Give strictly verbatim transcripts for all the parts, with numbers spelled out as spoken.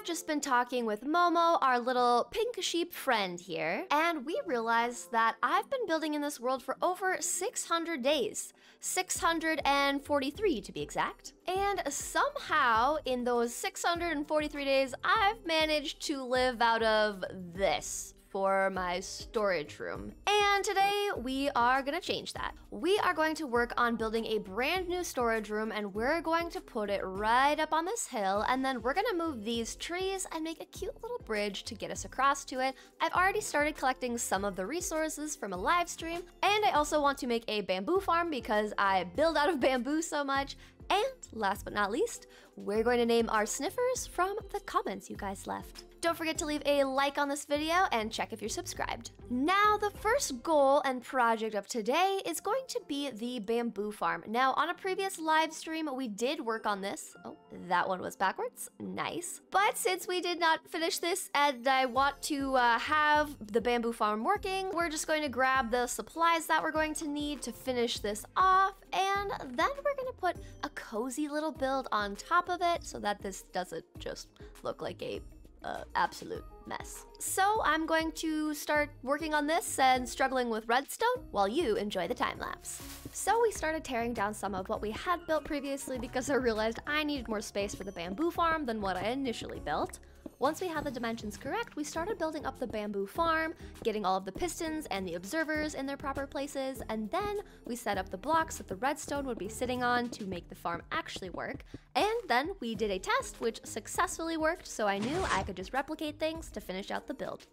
I've just been talking with Momo, our little pink sheep friend here, and we realized that I've been building in this world for over six hundred days. six hundred forty-three to be exact. And somehow, in those six hundred forty-three days, I've managed to live out of this for my storage room. And today we are gonna change that. We are going to work on building a brand new storage room, and we're going to put it right up on this hill, and then we're gonna move these trees and make a cute little bridge to get us across to it. I've already started collecting some of the resources from a live stream, and I also want to make a bamboo farm because I build out of bamboo so much. And last but not least, we're going to name our sniffers from the comments you guys left. Don't forget to leave a like on this video and check if you're subscribed. Now, the first goal and project of today is going to be the bamboo farm. Now, on a previous live stream, we did work on this. Oh, that one was backwards. Nice. But since we did not finish this and I want to uh, have the bamboo farm working, we're just going to grab the supplies that we're going to need to finish this off. And then we're going to put a cozy little build on top of it so that this doesn't just look like a Uh, absolute mess. So I'm going to start working on this and struggling with redstone while you enjoy the time lapse. So we started tearing down some of what we had built previously because I realized I needed more space for the bamboo farm than what I initially built. Once we had the dimensions correct, we started building up the bamboo farm, getting all of the pistons and the observers in their proper places, and then we set up the blocks that the redstone would be sitting on to make the farm actually work. And then we did a test, which successfully worked, so I knew I could just replicate things to finish out the build.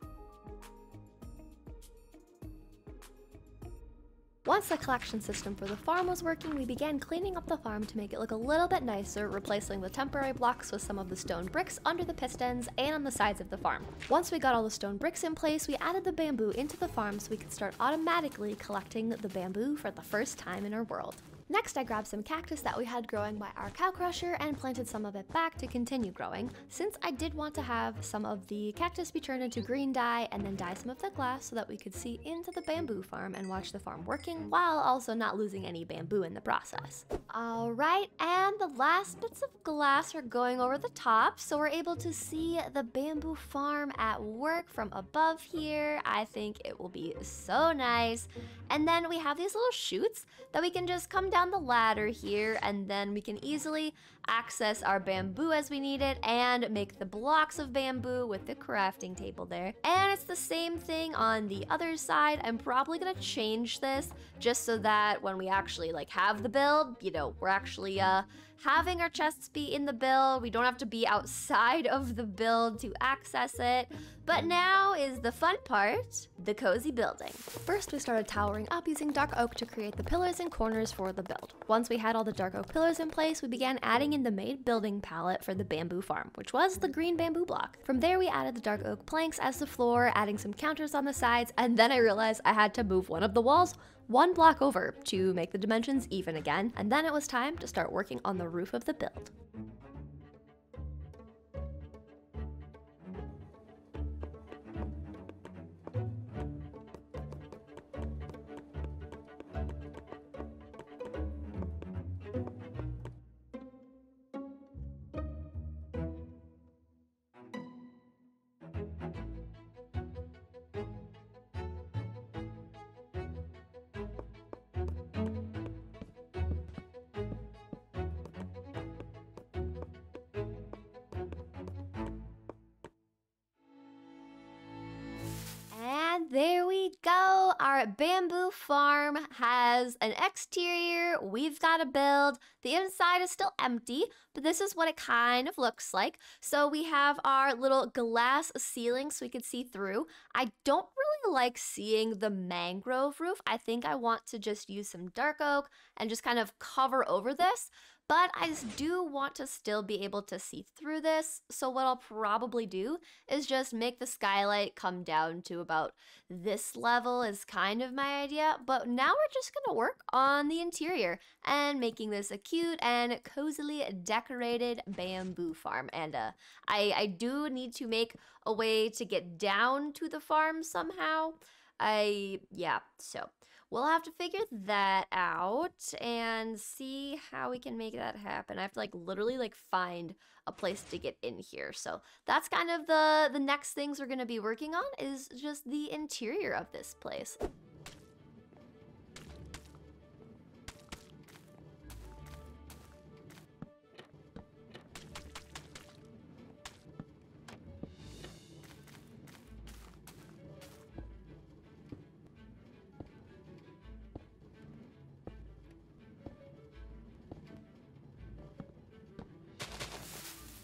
Once the collection system for the farm was working, we began cleaning up the farm to make it look a little bit nicer, replacing the temporary blocks with some of the stone bricks under the pistons and on the sides of the farm. Once we got all the stone bricks in place, we added the bamboo into the farm so we could start automatically collecting the bamboo for the first time in our world. Next, I grabbed some cactus that we had growing by our cow crusher and planted some of it back to continue growing, since I did want to have some of the cactus be turned into green dye and then dye some of the glass so that we could see into the bamboo farm and watch the farm working while also not losing any bamboo in the process. All right, and the last bits of glass are going over the top, so we're able to see the bamboo farm at work from above here. I think it will be so nice. And then we have these little shoots that we can just come down down the ladder here, and then we can easily access our bamboo as we need it and make the blocks of bamboo with the crafting table there. And it's the same thing on the other side. I'm probably gonna change this just so that when we actually like have the build, you know, we're actually uh having our chests be in the build. We don't have to be outside of the build to access it. But now is the fun part, the cozy building. First, we started towering up using dark oak to create the pillars and corners for the build. Once we had all the dark oak pillars in place, we began adding in the made building palette for the bamboo farm, which was the green bamboo block. From there, we added the dark oak planks as the floor, adding some counters on the sides, and then I realized I had to move one of the walls one block over to make the dimensions even again, and then it was time to start working on the roof of the build. There we go. Our bamboo farm has an exterior. We've got a build. The inside is still empty, but this is what it kind of looks like. So we have our little glass ceiling so we can see through. I don't really like seeing the mangrove roof. I think I want to just use some dark oak and just kind of cover over this. But I do want to still be able to see through this, so what I'll probably do is just make the skylight come down to about this level is kind of my idea, but now we're just gonna work on the interior and making this a cute and cozily decorated bamboo farm. And uh, I, I do need to make a way to get down to the farm somehow. I, yeah, so we'll have to figure that out and see how we can make that happen. I have to like literally like find a place to get in here. So that's kind of the, the next things we're gonna be working on, is just the interior of this place.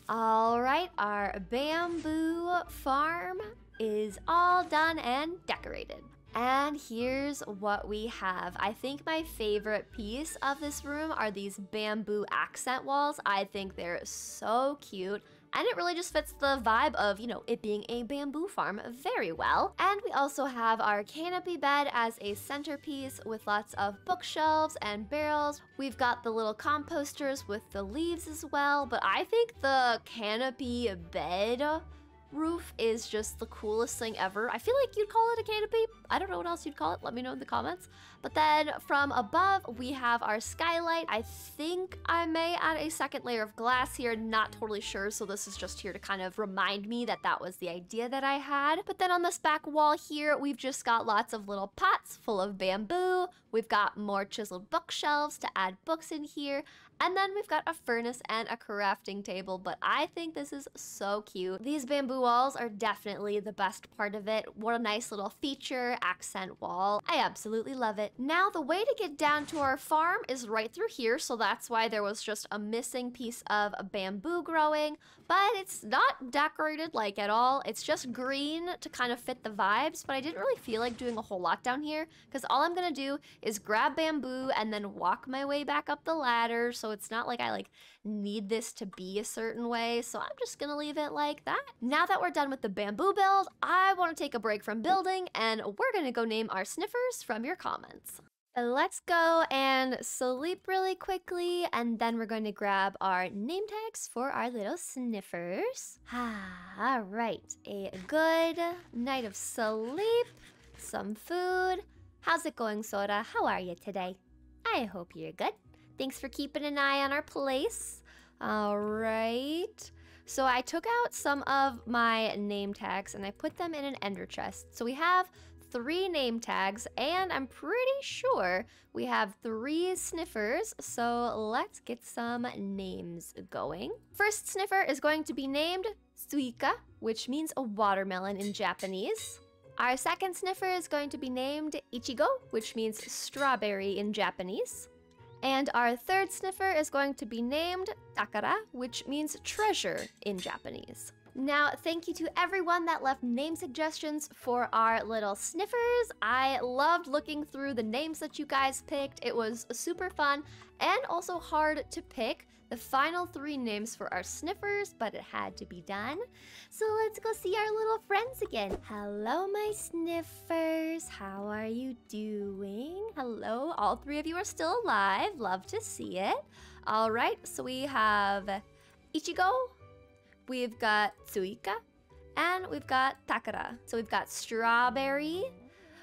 All right, our bamboo farm is all done and decorated. And here's what we have. I think my favorite piece of this room are these bamboo accent walls. I think they're so cute. And it really just fits the vibe of, you know, it being a bamboo farm very well. And we also have our canopy bed as a centerpiece with lots of bookshelves and barrels. We've got the little composters with the leaves as well. But I think the canopy bed roof is just the coolest thing ever. I feel like you'd call it a canopy. I don't know what else you'd call it. Let me know in the comments. But then from above, we have our skylight. I think I may add a second layer of glass here. Not totally sure. So this is just here to kind of remind me that that was the idea that I had. But then on this back wall here, we've just got lots of little pots full of bamboo. We've got more chiseled bookshelves to add books in here. And then we've got a furnace and a crafting table. But I think this is so cute. These bamboo walls are definitely the best part of it. What a nice little feature, accent wall. I absolutely love it. Now the way to get down to our farm is right through here, so that's why there was just a missing piece of bamboo growing, but it's not decorated like at all. It's just green to kind of fit the vibes, but I didn't really feel like doing a whole lot down here because all I'm gonna do is grab bamboo and then walk my way back up the ladder, so it's not like I like need this to be a certain way, so I'm just gonna leave it like that. Now that That we're done with the bamboo build, I want to take a break from building and we're gonna go name our sniffers from your comments. Let's go and sleep really quickly, and then we're going to grab our name tags for our little sniffers. All right, a good night of sleep, some food. How's it going, Sora? How are you today? I hope you're good. Thanks for keeping an eye on our place. All right. So I took out some of my name tags and I put them in an ender chest. So we have three name tags and I'm pretty sure we have three sniffers. So let's get some names going. First sniffer is going to be named Suika, which means a watermelon in Japanese. Our second sniffer is going to be named Ichigo, which means strawberry in Japanese. And our third sniffer is going to be named Takara, which means treasure in Japanese. Now, thank you to everyone that left name suggestions for our little sniffers. I loved looking through the names that you guys picked. It was super fun and also hard to pick the final three names for our sniffers, but it had to be done. So let's go see our little friends again. Hello, my sniffers. How are you doing? Hello, all three of you are still alive. Love to see it. All right, so we have Ichigo, we've got Suika, and we've got Takara. So we've got strawberry,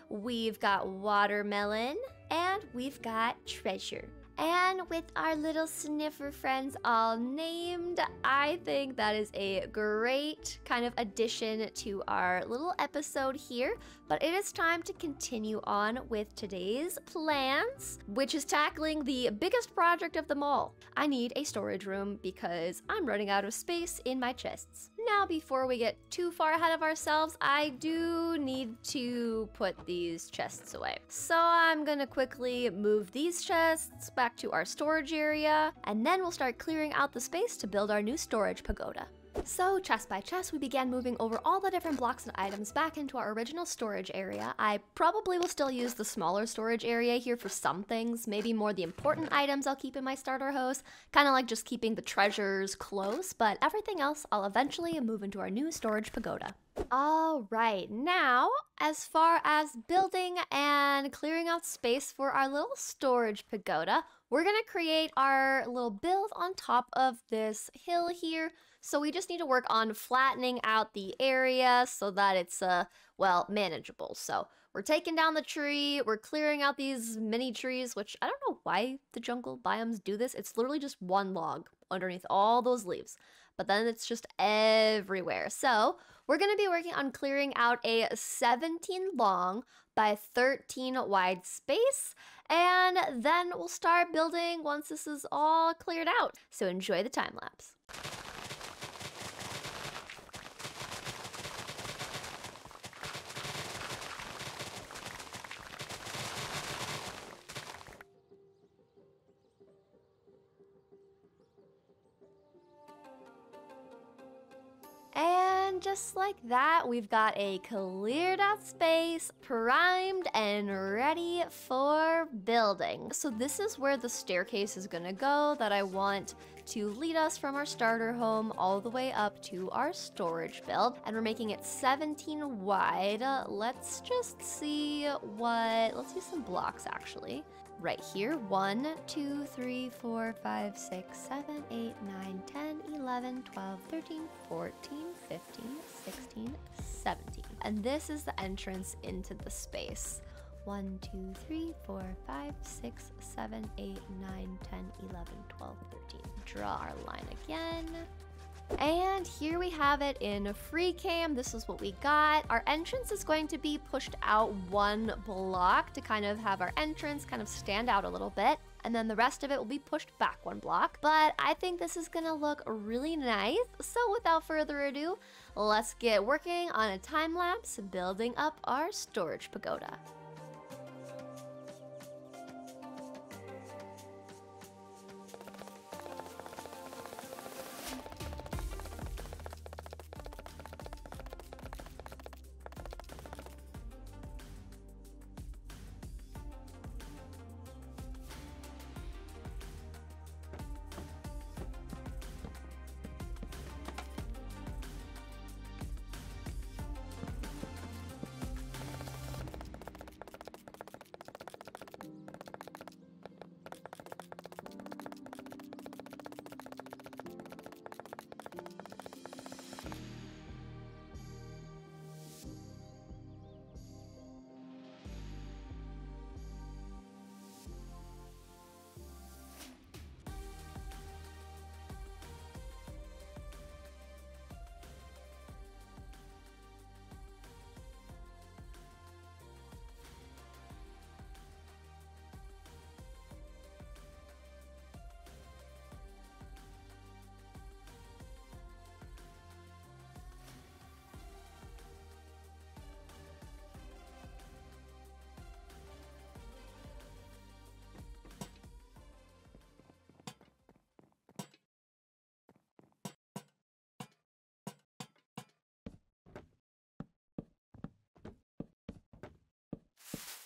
we've got watermelon, and we've got treasure. And with our little sniffer friends all named, I think that is a great kind of addition to our little episode here. But it is time to continue on with today's plans, which is tackling the biggest project of them all. I need a storage room because I'm running out of space in my chests. Now, before we get too far ahead of ourselves, I do need to put these chests away. So I'm gonna quickly move these chests back to our storage area, and then we'll start clearing out the space to build our new storage pagoda. So chest by chest, we began moving over all the different blocks and items back into our original storage area. I probably will still use the smaller storage area here for some things, maybe more the important items I'll keep in my starter house, kind of like just keeping the treasures close, but everything else I'll eventually move into our new storage pagoda. All right, now as far as building and clearing out space for our little storage pagoda, we're gonna create our little build on top of this hill here. So we just need to work on flattening out the area so that it's, uh, well, manageable. So We're taking down the tree. We're clearing out these mini trees, which I don't know why the jungle biomes do this. It's literally just one log underneath all those leaves, but then it's just everywhere. So we're going to be working on clearing out a seventeen long by thirteen wide space, and then we'll start building once this is all cleared out. So enjoy the time lapse. Just like that, we've got a cleared out space, primed and ready for building. So this is where the staircase is gonna go that I want to lead us from our starter home all the way up to our storage build. And we're making it seventeen wide. Uh, let's just see what, let's do some blocks actually. Right here, one, two, three, four, five, six, seven, eight, nine, ten, eleven, twelve, thirteen, fourteen, fifteen, sixteen, seventeen. And this is the entrance into the space. one, two, three, four, five, six, seven, eight, nine, ten, eleven, twelve, thirteen. Draw our line again. And here we have it in free cam. This is what we got. Our entrance is going to be pushed out one block to kind of have our entrance kind of stand out a little bit. And then the rest of it will be pushed back one block. But I think this is gonna look really nice. So without further ado, let's get working on a time lapse building up our storage pagoda.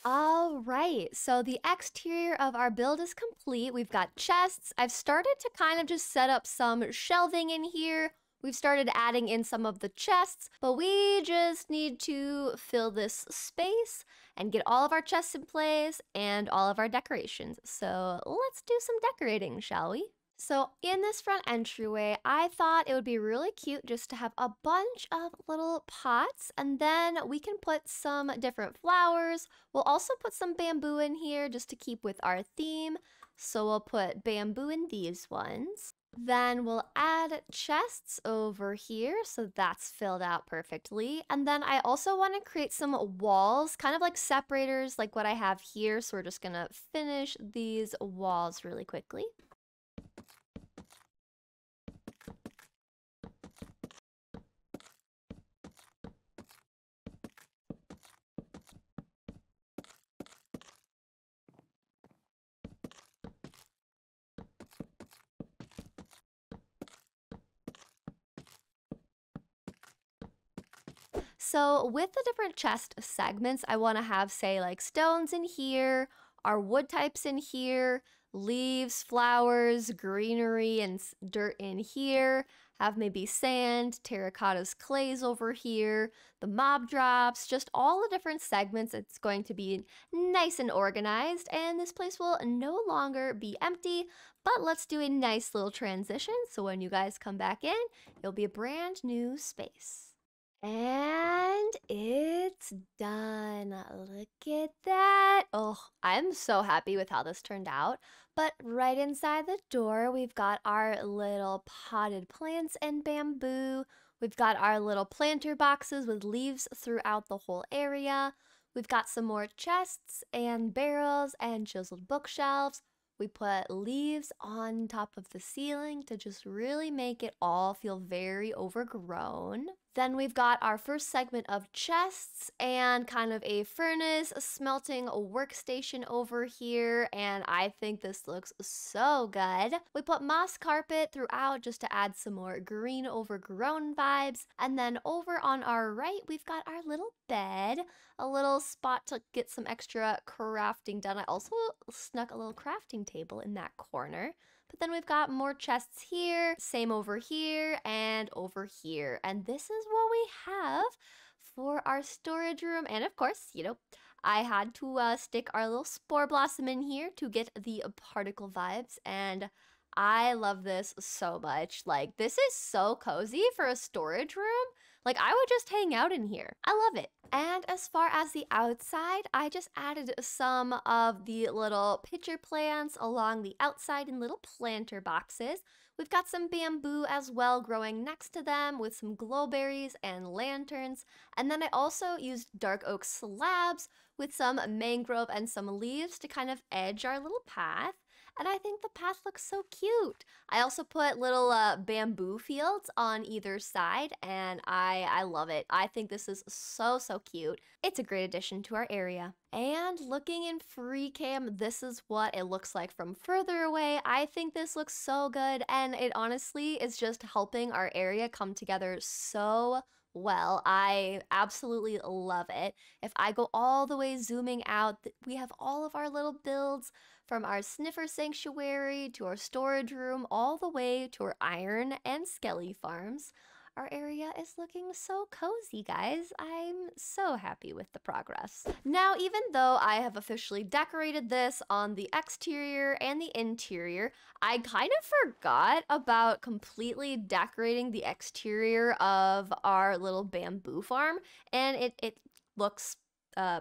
All right, so the exterior of our build is complete. We've got chests. I've started to kind of just set up some shelving in here. We've started adding in some of the chests, but we just need to fill this space and get all of our chests in place and all of our decorations. So let's do some decorating, shall we? So in this front entryway, I thought it would be really cute just to have a bunch of little pots, and then we can put some different flowers. We'll also put some bamboo in here just to keep with our theme. So we'll put bamboo in these ones. Then we'll add chests over here, so that's filled out perfectly. And then I also want to create some walls, kind of like separators, like what I have here. So we're just going to finish these walls really quickly. So with the different chest segments, I want to have, say, like stones in here, our wood types in here, leaves, flowers, greenery, and dirt in here. Have maybe sand, terracottas, clays over here, the mob drops, just all the different segments. It's going to be nice and organized, and this place will no longer be empty. But let's do a nice little transition, so when you guys come back in, it'll be a brand new space. And it's done. Look at that. Oh, I'm so happy with how this turned out. But right inside the door, we've got our little potted plants and bamboo. We've got our little planter boxes with leaves throughout the whole area. We've got some more chests and barrels and chiseled bookshelves. We put leaves on top of the ceiling to just really make it all feel very overgrown. Then we've got our first segment of chests and kind of a furnace, a smelting workstation over here, and I think this looks so good. We put moss carpet throughout just to add some more green overgrown vibes. And then over on our right, we've got our little bed, a little spot to get some extra crafting done. I also snuck a little crafting table in that corner. But then we've got more chests here, same over here and over here. And this is what we have for our storage room. And of course, you know, I had to uh, stick our little spore blossom in here to get the particle vibes. And I love this so much. Like, this is so cozy for a storage room. Like, I would just hang out in here. I love it. And as far as the outside, I just added some of the little pitcher plants along the outside in little planter boxes. We've got some bamboo as well growing next to them with some glowberries and lanterns. And then I also used dark oak slabs with some mangrove and some leaves to kind of edge our little path. And I think the path looks so cute. I also put little uh, bamboo fields on either side, and I, I love it. I think this is so, so cute. It's a great addition to our area. And looking in free cam, this is what it looks like from further away. I think this looks so good, and it honestly is just helping our area come together so well. I absolutely love it. If I go all the way zooming out, we have all of our little builds, from our sniffer sanctuary to our storage room, all the way to our iron and skelly farms. Our area is looking so cozy, guys. I'm so happy with the progress. Now, even though I have officially decorated this on the exterior and the interior, I kind of forgot about completely decorating the exterior of our little bamboo farm, and it, it looks uh,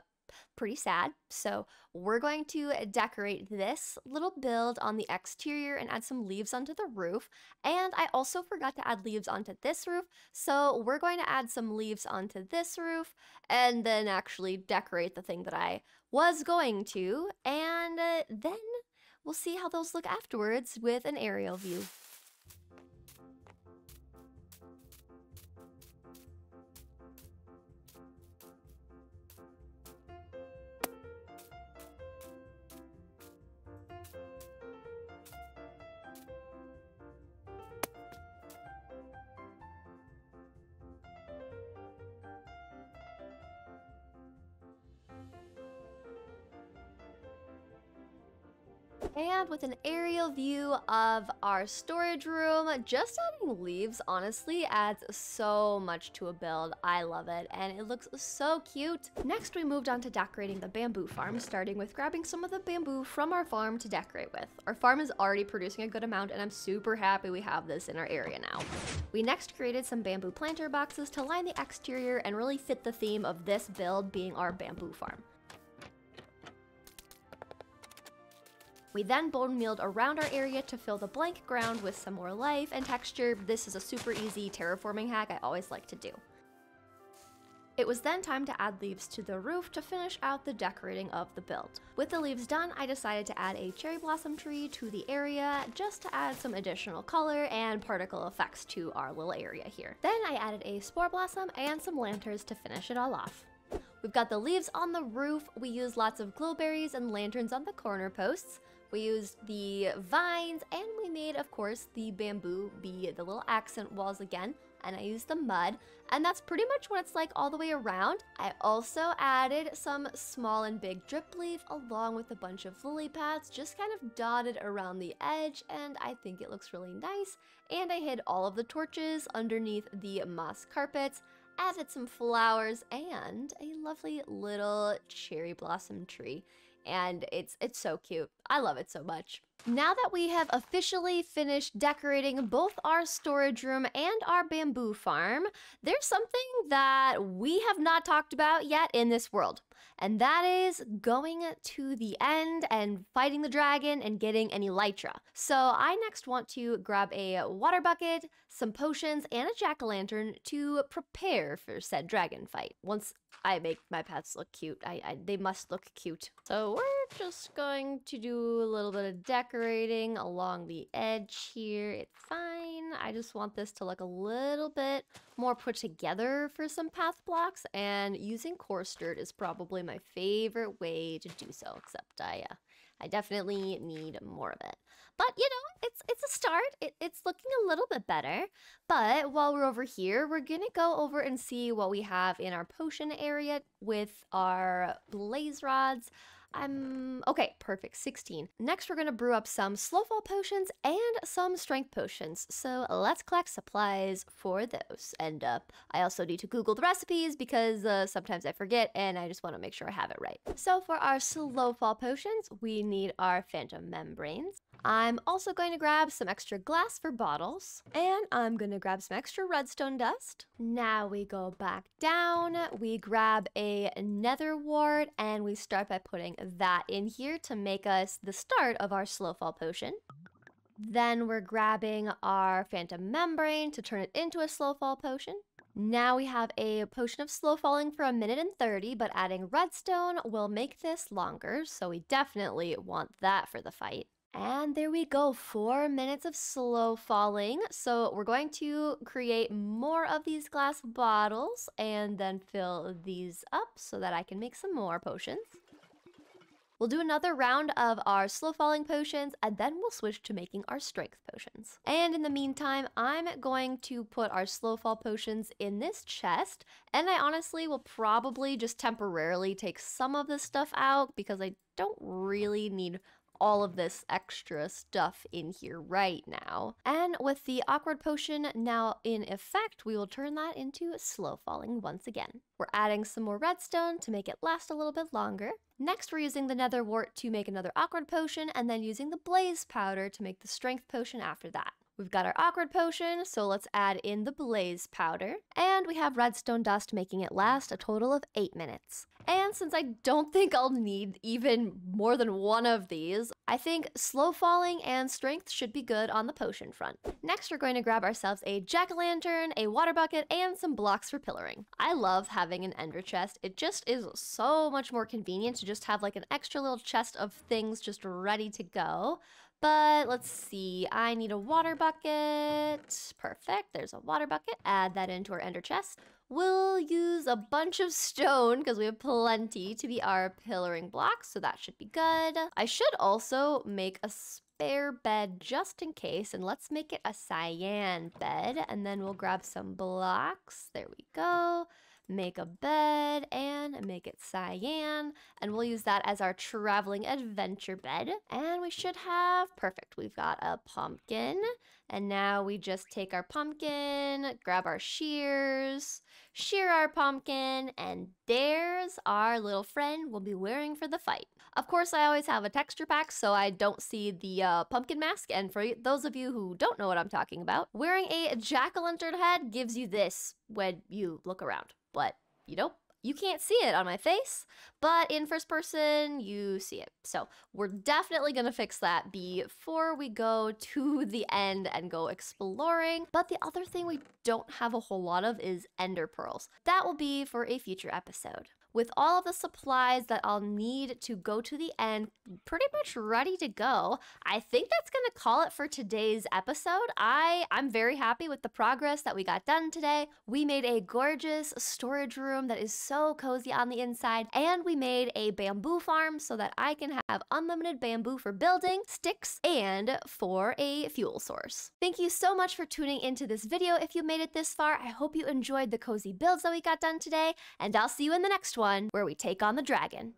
pretty sad. So we're going to decorate this little build on the exterior and add some leaves onto the roof. And I also forgot to add leaves onto this roof. So we're going to add some leaves onto this roof and then actually decorate the thing that I was going to. And uh, then we'll see how those look afterwards with an aerial view. And with an aerial view of our storage room, just adding leaves honestly adds so much to a build. I love it, and it looks so cute. Next, we moved on to decorating the bamboo farm, starting with grabbing some of the bamboo from our farm to decorate with. Our farm is already producing a good amount, and I'm super happy we have this in our area now. We next created some bamboo planter boxes to line the exterior and really fit the theme of this build being our bamboo farm. We then bone mealed around our area to fill the blank ground with some more life and texture. This is a super easy terraforming hack I always like to do. It was then time to add leaves to the roof to finish out the decorating of the build. With the leaves done, I decided to add a cherry blossom tree to the area just to add some additional color and particle effects to our little area here. Then I added a spore blossom and some lanterns to finish it all off. We've got the leaves on the roof. We used lots of glowberries and lanterns on the corner posts. We used the vines, and we made, of course, the bamboo be the little accent walls again, and I used the mud, and that's pretty much what it's like all the way around. I also added some small and big drip leaf along with a bunch of lily pads, just kind of dotted around the edge, and I think it looks really nice. And I hid all of the torches underneath the moss carpets, added some flowers, and a lovely little cherry blossom tree. And it's it's so cute. I love it so much. Now that we have officially finished decorating both our storage room and our bamboo farm, there's something that we have not talked about yet in this world. And that is going to the end and fighting the dragon and getting an elytra. So I next want to grab a water bucket, some potions, and a jack-o'-lantern to prepare for said dragon fight. Once I make my pets look cute, I, I they must look cute. So we're just going to do a little bit of decorating along the edge here. It's fine. I just want this to look a little bit more put together for some path blocks, and using coarse dirt is probably my favorite way to do so, except I, uh, I definitely need more of it. But, you know, it's it's a start. It, it's looking a little bit better. But while we're over here, we're going to go over and see what we have in our potion area with our blaze rods. I'm... Okay, perfect. sixteen. Next, we're going to brew up some slowfall potions and some strength potions. So let's collect supplies for those. And uh, I also need to Google the recipes because uh, sometimes I forget and I just want to make sure I have it right. So for our slowfall potions, we need our phantom membranes. I'm also going to grab some extra glass for bottles. And I'm going to grab some extra redstone dust. Now we go back down. We grab a nether wart and we start by putting that in here to make us the start of our slowfall potion. Then we're grabbing our phantom membrane to turn it into a slowfall potion. Now we have a potion of slow falling for a minute and thirty, but adding redstone will make this longer, so we definitely want that for the fight. And there we go, four minutes of slow falling. So we're going to create more of these glass bottles and then fill these up so that I can make some more potions. We'll do another round of our slow falling potions, and then we'll switch to making our strength potions. And in the meantime, I'm going to put our slow fall potions in this chest, and I honestly will probably just temporarily take some of this stuff out because I don't really need all of this extra stuff in here right now. And with the awkward potion now in effect, we will turn that into slow falling once again. We're adding some more redstone to make it last a little bit longer. Next, we're using the nether wart to make another awkward potion, and then using the blaze powder to make the strength potion after that. We've got our awkward potion, so let's add in the blaze powder. And we have redstone dust, making it last a total of eight minutes. And since I don't think I'll need even more than one of these, I think slow falling and strength should be good on the potion front. Next, we're going to grab ourselves a jack-o'-lantern, a water bucket, and some blocks for pillaring. I love having an ender chest. It just is so much more convenient to just have like an extra little chest of things just ready to go. But let's see, I need a water bucket. Perfect, there's a water bucket. Add that into our ender chest. We'll use a bunch of stone because we have plenty to be our pillaring blocks, so that should be good. I should also make a spare bed just in case, and let's make it a cyan bed, and then we'll grab some blocks. There we go. Make a bed and make it cyan, and we'll use that as our traveling adventure bed. And we should have, perfect, we've got a pumpkin, and now we just take our pumpkin, grab our shears, shear our pumpkin, and there's our little friend we'll be wearing for the fight. Of course, I always have a texture pack, so I don't see the uh, pumpkin mask. And for those of you who don't know what I'm talking about, wearing a jack-o'-lantern head gives you this when you look around. But, you know, you can't see it on my face, but in first person, you see it. So we're definitely going to fix that before we go to the end and go exploring. But the other thing we don't have a whole lot of is ender pearls. That will be for a future episode. With all of the supplies that I'll need to go to the end pretty much ready to go, I think that's going to call it for today's episode. I, I'm very happy with the progress that we got done today. We made a gorgeous storage room that is so cozy on the inside, and we made a bamboo farm so that I can have unlimited bamboo for building, sticks, and for a fuel source. Thank you so much for tuning into this video. If you made it this far, I hope you enjoyed the cozy builds that we got done today, and I'll see you in the next one, where we take on the dragon.